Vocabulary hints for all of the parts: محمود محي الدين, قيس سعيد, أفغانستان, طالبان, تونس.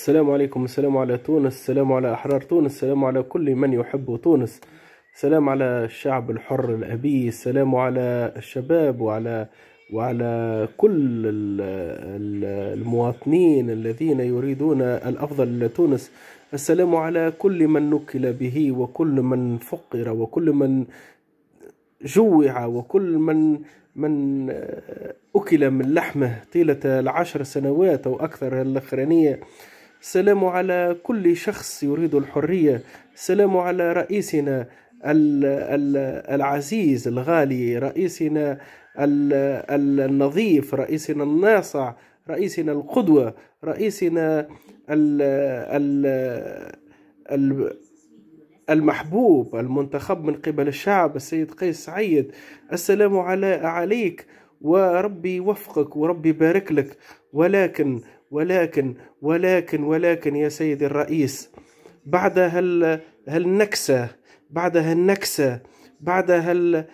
السلام عليكم، السلام على تونس، السلام على أحرار تونس، السلام على كل من يحب تونس، السلام على الشعب الحر الأبي، السلام على الشباب وعلى كل المواطنين الذين يريدون الأفضل لتونس، السلام على كل من نكل به وكل من فقر وكل من جوع وكل من أكل من لحمه طيلة 10 سنوات أو أكثر الأخرانية. السلام على كل شخص يريد الحرية. السلام على رئيسنا العزيز الغالي، رئيسنا النظيف، رئيسنا الناصع، رئيسنا القدوة، رئيسنا المحبوب المنتخب من قبل الشعب السيد قيس سعيد. السلام عليك، وربي يوفقك وربي يبارك لك، ولكن ولكن ولكن ولكن يا سيدي الرئيس، بعد هالنكسة، بعد هالنكسة، بعد هل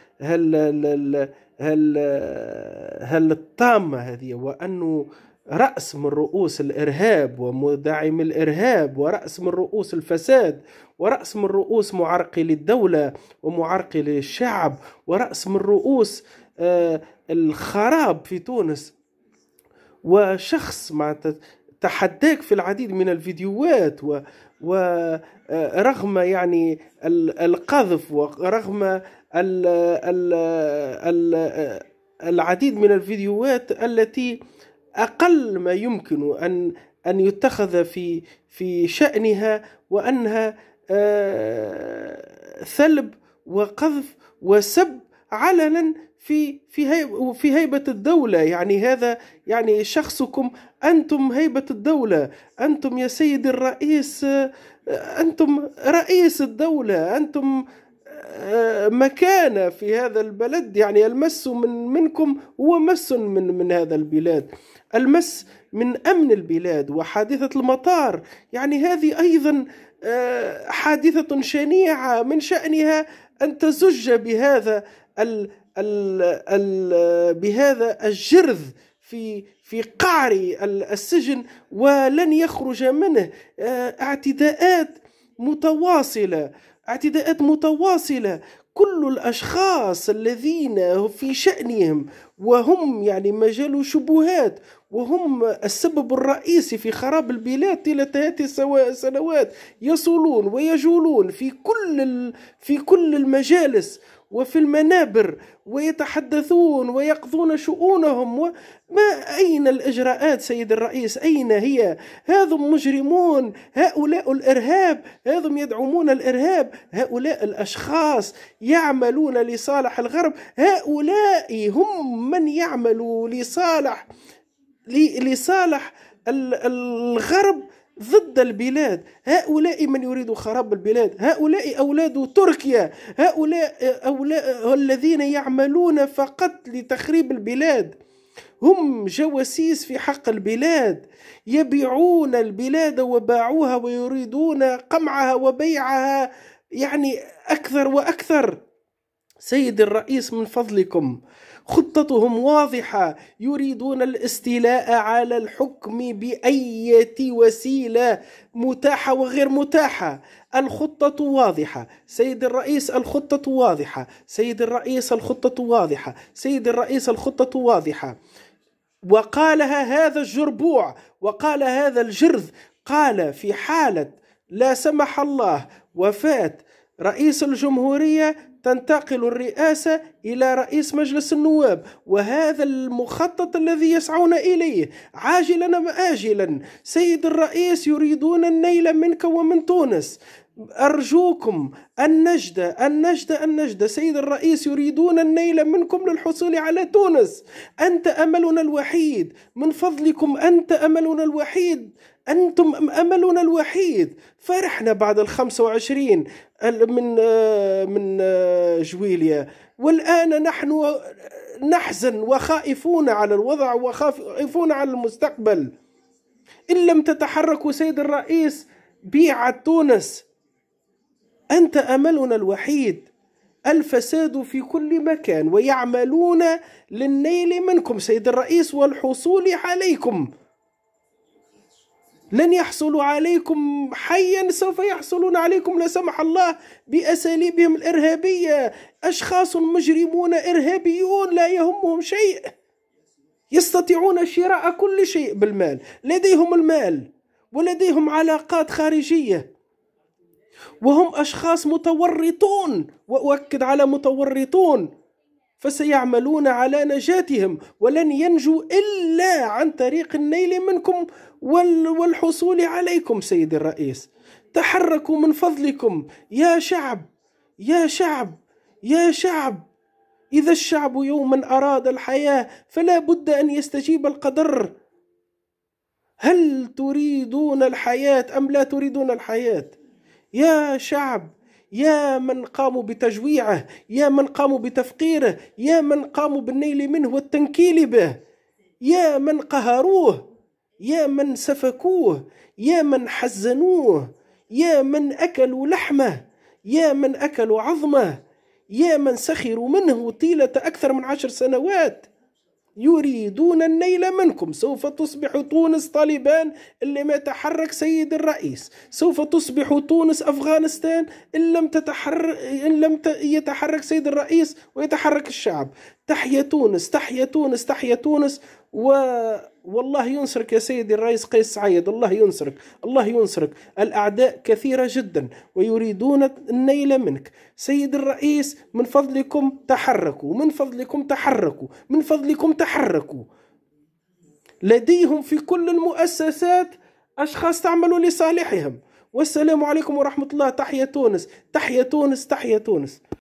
الطامة هذه، وأنه رأس من رؤوس الإرهاب ومدعم الإرهاب ورأس من رؤوس الفساد ورأس من رؤوس معرقل للدولة ومعرقل للشعب ورأس من رؤوس الخراب في تونس. وشخص مع تحداك في العديد من الفيديوهات ورغم يعني القذف ورغم العديد من الفيديوهات التي أقل ما يمكن أن يتخذ في شأنها، وأنها ثلب وقذف وسب علنا في هيبة الدولة. يعني هذا يعني شخصكم أنتم هيبة الدولة، أنتم يا سيد الرئيس، أنتم رئيس الدولة، أنتم مكانة في هذا البلد. يعني المس منكم هو مس من هذا البلاد، المس من أمن البلاد وحادثة المطار. يعني هذه أيضا حادثة شنيعة من شأنها أن تزج بهذا بهذا الجرذ في قعر السجن ولن يخرج منه. اعتداءات متواصلة، كل الأشخاص الذين في شأنهم وهم يعني مجال شبهات وهم السبب الرئيسي في خراب البلاد طيلة هذه السنوات يصولون ويجولون في كل المجالس وفي المنابر ويتحدثون ويقضون شؤونهم. وما أين الإجراءات سيد الرئيس؟ أين هي؟ هذم مجرمون، هؤلاء الإرهاب، هذم يدعمون الإرهاب، هؤلاء الأشخاص يعملون لصالح الغرب، هؤلاء هم من يعملوا لصالح الغرب ضد البلاد، هؤلاء من يريد خراب البلاد، هؤلاء أولاد تركيا، هؤلاء الذين يعملون فقط لتخريب البلاد، هم جواسيس في حق البلاد، يبيعون البلاد وباعوها ويريدون قمعها وبيعها يعني أكثر وأكثر. سيد الرئيس من فضلكم، خطتهم واضحة، يريدون الاستيلاء على الحكم بأية وسيلة متاحة وغير متاحة. الخطة واضحة سيد الرئيس، الخطة واضحة سيد الرئيس، الخطة واضحة سيد الرئيس، الخطة واضحة. وقالها هذا الجربوع، وقال هذا الجرذ، قال في حالة لا سمح الله وفاة رئيس الجمهورية تنتقل الرئاسة إلى رئيس مجلس النواب، وهذا المخطط الذي يسعون إليه عاجلا أم آجلا. سيد الرئيس يريدون النيل منك ومن تونس، أرجوكم النجدة النجدة النجدة. سيد الرئيس يريدون النيل منكم للحصول على تونس. أنت أملنا الوحيد، من فضلكم أنت أملنا الوحيد، أنتم أملنا الوحيد. فرحنا بعد 25 من جويلية، والآن نحن نحزن وخائفون على الوضع وخائفون على المستقبل. إن لم تتحركوا سيد الرئيس بيعت تونس. أنت أملنا الوحيد. الفساد في كل مكان ويعملون للنيل منكم سيد الرئيس والحصول عليكم. لن يحصلوا عليكم حيا، سوف يحصلون عليكم لا سمح الله بأساليبهم الإرهابية. أشخاص مجرمون إرهابيون لا يهمهم شيء، يستطيعون شراء كل شيء بالمال، لديهم المال ولديهم علاقات خارجية، وهم أشخاص متورطون، وأؤكد على متورطون، فسيعملون على نجاتهم ولن ينجوا إلا عن طريق النيل منكم والحصول عليكم. سيدي الرئيس، تحركوا من فضلكم يا شعب، يا شعب، يا شعب. إذا الشعب يوما أراد الحياة فلا بد أن يستجيب القدر. هل تريدون الحياة أم لا تريدون الحياة؟ يا شعب، يا من قاموا بتجويعه، يا من قاموا بتفقيره، يا من قاموا بالنيل منه والتنكيل به، يا من قهروه، يا من سفكوه، يا من حزنوه، يا من أكلوا لحمه، يا من أكلوا عظمه، يا من سخروا منه طيلة أكثر من 10 سنوات، يريدون النيل منكم. سوف تصبح تونس طالبان اللي ما تحرك سيد الرئيس، سوف تصبح تونس أفغانستان إن لم يتحرك سيد الرئيس ويتحرك الشعب. تحيا تونس، تحيا تونس، تحيا تونس. والله ينصرك يا سيدي الرئيس قيس سعيد، الله ينصرك، الله ينصرك. الأعداء كثيرة جدا ويريدون النيل منك. سيد الرئيس، من فضلكم تحركوا، من فضلكم تحركوا، من فضلكم تحركوا. لديهم في كل المؤسسات أشخاص تعملوا لصالحهم. والسلام عليكم ورحمة الله. تحيا تونس، تحيا تونس، تحيا تونس.